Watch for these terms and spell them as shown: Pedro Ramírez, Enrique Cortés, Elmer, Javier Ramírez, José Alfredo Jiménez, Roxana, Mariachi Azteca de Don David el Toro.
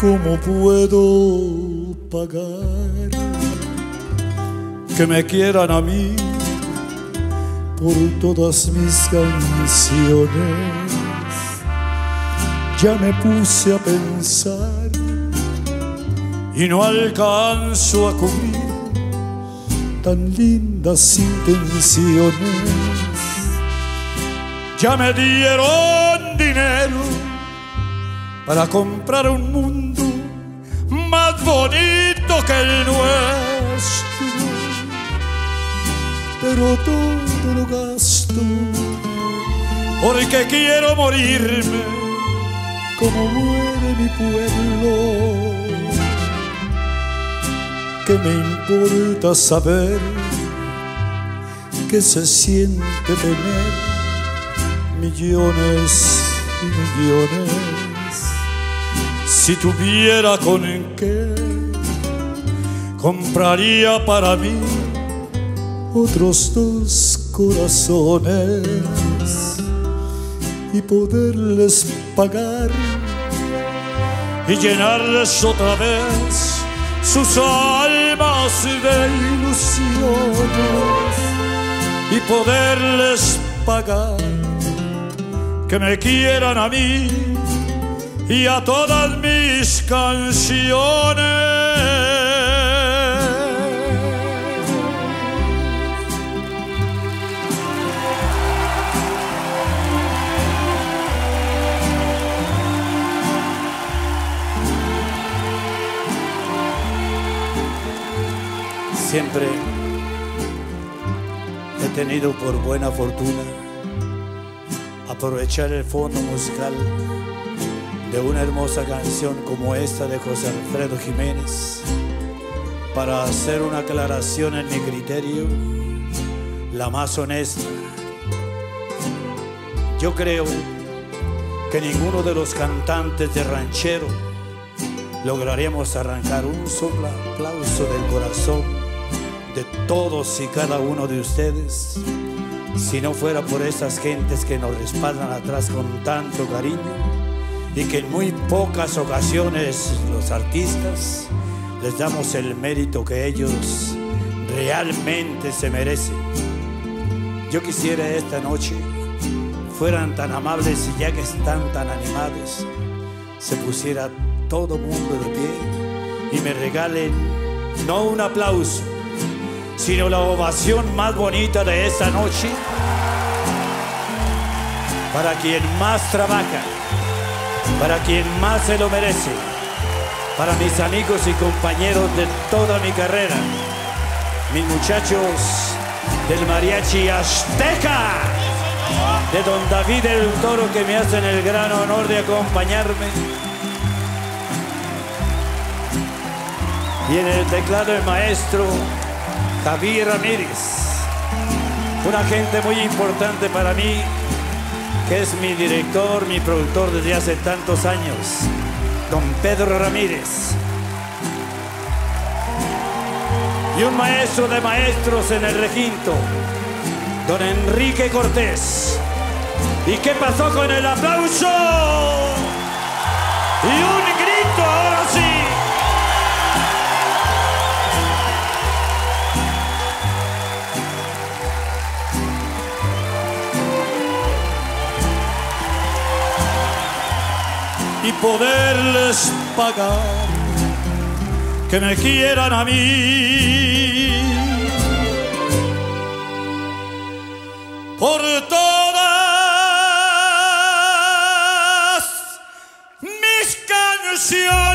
¿Cómo puedo pagar que me quieran a mí por todas mis canciones? Ya me puse a pensar y no alcanzo a cubrir tan lindas intenciones. Ya me dieron dinero para comprar un mundo más bonito que el nuestro, pero todo lo gasto porque quiero morirme como muere mi pueblo. ¿Qué me importa saber qué se siente tener millones y millones? Si tuviera con qué, compraría para mí otros dos corazones y poderles pagar y llenarles otra vez sus almas de ilusiones, y poderles pagar que me quieran a mí y a todas mis canciones. Siempre he tenido por buena fortuna aprovechar el fondo musical de una hermosa canción como esta de José Alfredo Jiménez para hacer una aclaración, en mi criterio, la más honesta. Yo creo que ninguno de los cantantes de ranchero lograremos arrancar un solo aplauso del corazón de todos y cada uno de ustedes si no fuera por esas gentes que nos respaldan atrás con tanto cariño, y que en muy pocas ocasiones los artistas les damos el mérito que ellos realmente se merecen. Yo quisiera esta noche fueran tan amables, y ya que están tan animados, se pusiera todo mundo de pie y me regalen no un aplauso sino la ovación más bonita de esta noche para quien más trabaja, para quien más se lo merece, para mis amigos y compañeros de toda mi carrera, mis muchachos del Mariachi Azteca de Don David el Toro, que me hacen el gran honor de acompañarme. Y en el teclado el maestro Javier Ramírez, una gente muy importante para mí, que es mi director, mi productor desde hace tantos años, don Pedro Ramírez. Y un maestro de maestros en el requinto, don Enrique Cortés. ¿Y qué pasó con el aplauso? Y un grito, ahora sí. Y poderles pagar que me quieran a mí por todas mis canciones.